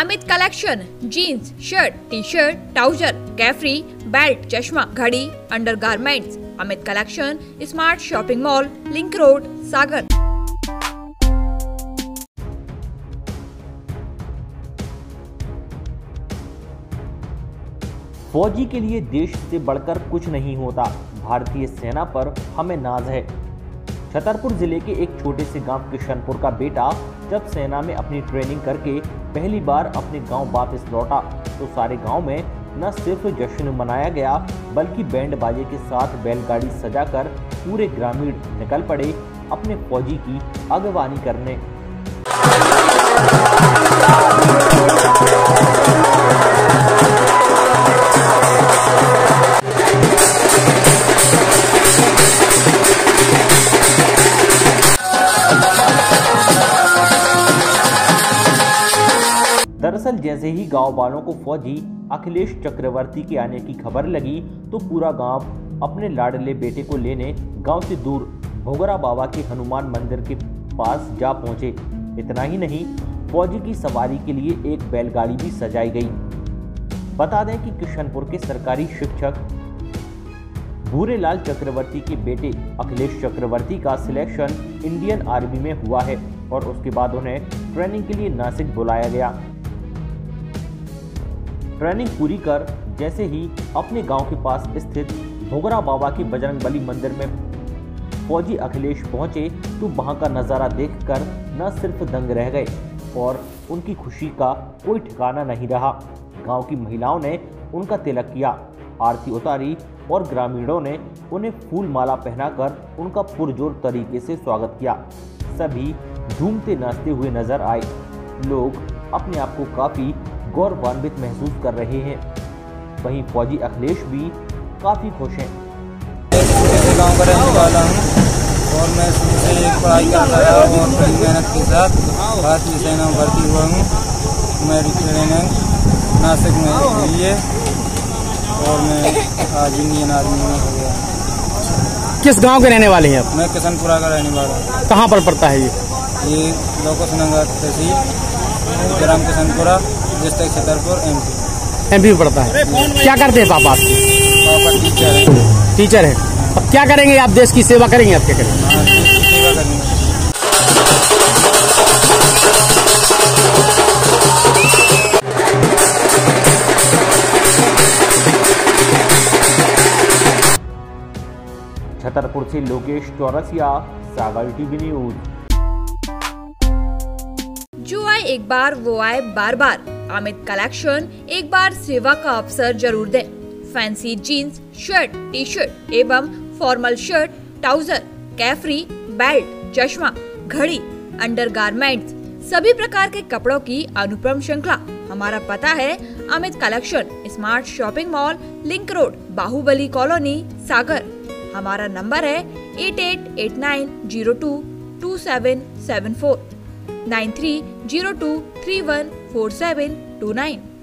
Amit collection jeans, shirt, T shirt, trouser, capri, belt, चश्मा, घड़ी, undergarments. Amit collection smart shopping mall, link road, Sagar. फौजी के लिए देश से बढ़कर कुछ नहीं होता। भारतीय सेना पर हमें नाज है। छतरपुर जिले के एक छोटे से गांव किशनपुर का बेटा जब सेना में अपनी ट्रेनिंग करके पहली बार अपने गांव वापस लौटा तो सारे गांव में न सिर्फ जश्न मनाया गया बल्कि बैंड बाजे के साथ बैलगाड़ी सजाकर पूरे ग्रामीण निकल पड़े अपने फौजी की अगवानी करने। दरअसल जैसे ही गांव वालों को फौजी अखिलेश चक्रवर्ती के आने की खबर लगी तो पूरा गांव अपने लाडले बेटे को लेने गांव से दूर भोगरा बाबा के हनुमान मंदिर के पास जा पहुंचे। इतना ही नहीं, फौजी की सवारी के लिए एक बैलगाड़ी भी सजाई गई। बता दें कि किशनपुर के सरकारी शिक्षक भूरेलाल चक्रवर्ती के बेटे अखिलेश चक्रवर्ती का सिलेक्शन इंडियन आर्मी में हुआ है और उसके बाद उन्हें ट्रेनिंग के लिए नासिक बुलाया गया। ट्रेनिंग पूरी कर जैसे ही अपने गांव के पास स्थित भोगरा बाबा के बजरंगबली मंदिर में फौजी अखिलेश पहुंचे तो वहां का नज़ारा देखकर न सिर्फ दंग रह गए और उनकी खुशी का कोई ठिकाना नहीं रहा। गांव की महिलाओं ने उनका तिलक किया, आरती उतारी और ग्रामीणों ने उन्हें फूल माला पहनाकर उनका पुरजोर तरीके से स्वागत किया। सभी झूमते नाचते हुए नजर आए। लोग अपने आप को काफ़ी गौरवान्वित महसूस कर रहे हैं। वहीं फौजी अखिलेश भी काफ़ी खुश हैं। गाँव का रहने वाला हूँ और मैं शुरू से पढ़ाई करता रहा हूँ और कड़ी मेहनत के साथ भारतीय सेना में भर्ती हुआ हूँ। मेरी ट्रेनिंग नासिक में हुई है और मैं आज इंडियन आर्मी में हो गया। किस गांव के रहने वाले हैं आप? मैं किशनपुरा का रहने वाला हूँ। कहाँ पर पड़ता है ये लोकेश चौरसिया ग्राम किशनपुरा डिस्ट्रिक्ट छतरपुर MP पड़ता है। क्या करते हैं पापा? पापा टीचर है। अब क्या करेंगे आप? देश की सेवा करेंगे? आप क्या करेंगे? हाँ, देश की सेवा करेंगे। छतरपुर से लोकेश चौरसिया, सागर TV न्यूज। जो आए एक बार वो आए बार बार। अमित कलेक्शन एक बार सेवा का अवसर जरूर दें। Fancy jeans, shirt, T shirt एवं formal shirt, trouser, capri, belt, चश्मा, घड़ी, अंडरगारमेंट्स, सभी प्रकार के कपड़ों की अनुपम श्रृंखला। हमारा पता है Amit collection smart shopping mall, link road, Baahubali colony, Sagar. हमारा नंबर है 8889022774 9302314729।